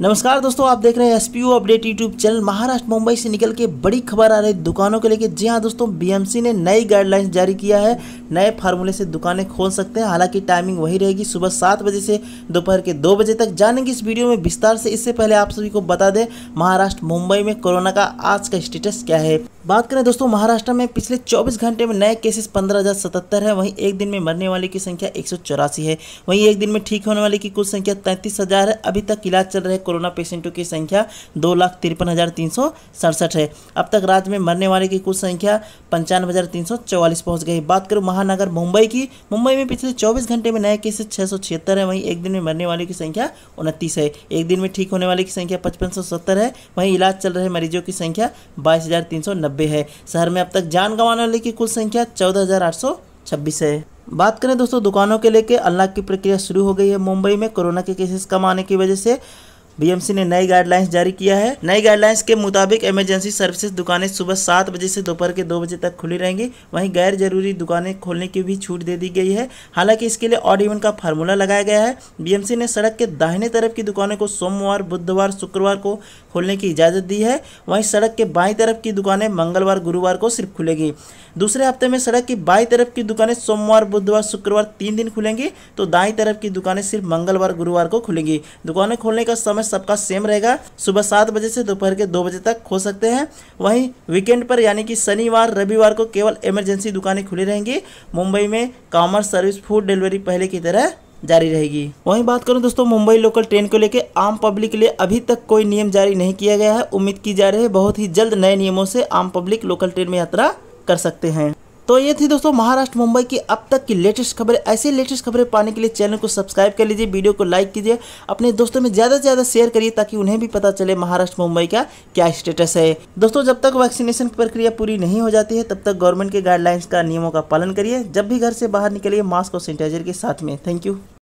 नमस्कार दोस्तों, आप देख रहे हैं S P U update YouTube channel. Maharashtra Mumbai से निकल के बड़ी खबर आ रही है दुकानों को लेकर। जी हाँ दोस्तों, BMC ने नई गाइडलाइंस जारी किया है। नए फार्मूले से दुकानें खोल सकते हैं। हालांकि टाइमिंग वही रहेगी, सुबह 7 बजे से दोपहर के 2 बजे तक। जानेंगे इस वीडियो में विस्तार से। इससे पहले आप सभी को बता दें, महाराष्ट्र मुंबई में कोरोना का आज का स्टेटस क्या है। बात करें दोस्तों, महाराष्ट्र में पिछले 24 घंटे में नए केसेस 15,077 है। वहीं एक दिन में मरने वाले की संख्या 184 है। वहीं एक दिन में ठीक होने वाले की कुल संख्या 33,000 है। अभी तक इलाज चल रहे कोरोना पेशेंटों की संख्या 2,53,367 है। अब तक राज्य में मरने वाले की कुल संख्या 95,344 पहुँच गई। बात करूँ महानगर मुंबई की, मुंबई में पिछले 24 घंटे में नए केसेस 676 है। वहीं एक दिन में मरने वाले की संख्या 29 है। एक दिन में ठीक होने वाले की संख्या 5,570 है। वहीं इलाज चल रहे मरीजों की संख्या 22,390 है। शहर में अब तक जान गंवाने वाले की कुल संख्या 14,826 है। बात करें दोस्तों दुकानों के लेके, अनलॉक की प्रक्रिया शुरू हो गई है। मुंबई में कोरोना के केसेस कम आने की वजह से BMC ने नई गाइडलाइंस जारी किया है। नई गाइडलाइंस के मुताबिक इमरजेंसी सर्विसेज दुकानें सुबह 7 बजे से दोपहर के 2 बजे तक खुली रहेंगी। वहीं गैर जरूरी दुकानें खोलने की भी छूट दे दी गई है। हालांकि इसके लिए ऑड इवन का फार्मूला लगाया गया है। BMC ने सड़क के दाहिने तरफ की दुकानों को सोमवार, बुधवार, शुक्रवार को खोलने की इजाज़त दी है। वहीं सड़क के बाईं तरफ की दुकानें मंगलवार, गुरुवार को सिर्फ खुलेगी। दूसरे हफ्ते में सड़क की बाईं तरफ की दुकानें सोमवार, बुधवार, शुक्रवार 3 दिन खुलेंगी, तो दाईं तरफ की दुकानें सिर्फ मंगलवार, गुरुवार को खुलेंगी। दुकानें खोलने का समय सबका सेम रहेगा, सुबह 7 बजे से दोपहर के 2 बजे तक खोल सकते हैं। वहीं वीकेंड पर यानी कि शनिवार, रविवार को केवल इमरजेंसी दुकानें खुली रहेंगी। मुंबई में कॉमर्स सर्विस, फूड डिलीवरी पहले की तरह जारी रहेगी। वहीं बात करूं दोस्तों मुंबई लोकल ट्रेन को लेकर, आम पब्लिक के लिए अभी तक कोई नियम जारी नहीं किया गया है। उम्मीद की जा रही है बहुत ही जल्द नए नियमों से आम पब्लिक लोकल ट्रेन में यात्रा कर सकते हैं। तो ये थी दोस्तों महाराष्ट्र मुंबई की अब तक की लेटेस्ट खबरें। ऐसे लेटेस्ट खबरें पाने के लिए चैनल को सब्सक्राइब कर लीजिए, वीडियो को लाइक कीजिए, अपने दोस्तों में ज़्यादा से ज़्यादा शेयर करिए ताकि उन्हें भी पता चले महाराष्ट्र मुंबई का क्या स्टेटस है। दोस्तों जब तक वैक्सीनेशन प्रक्रिया पूरी नहीं हो जाती है, तब तक गवर्नमेंट के गाइडलाइंस का, नियमों का पालन करिए। जब भी घर से बाहर निकलिए, मास्क और सैनिटाइजर के साथ में। Thank you.